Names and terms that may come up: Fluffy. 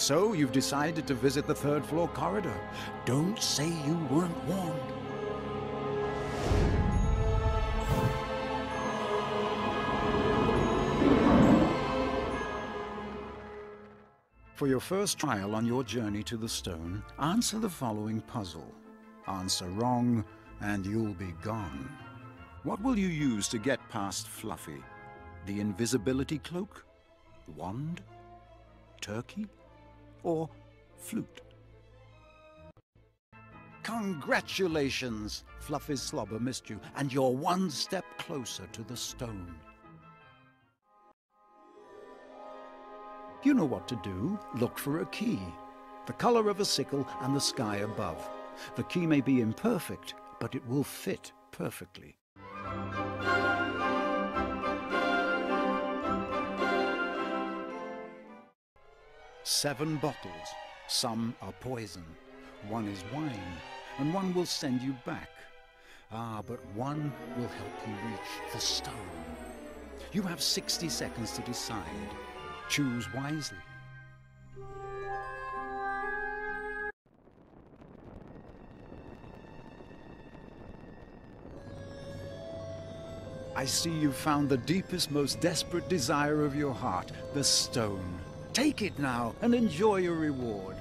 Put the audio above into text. So you've decided to visit the third floor corridor. Don't say you weren't warned. For your first trial on your journey to the stone, answer the following puzzle. Answer wrong, and you'll be gone. What will you use to get past Fluffy? The invisibility cloak? Wand? Turkey? Or flute? Congratulations! Fluffy's slobber missed you, and you're one step closer to the stone. You know what to do. Look for a key. The color of a sickle and the sky above. The key may be imperfect, but it will fit perfectly. Seven bottles. Some are poison. One is wine, and one will send you back. Ah, but one will help you reach the stone. You have 60 seconds to decide. Choose wisely. I see you've found the deepest, most desperate desire of your heart, the stone. Take it now and enjoy your reward.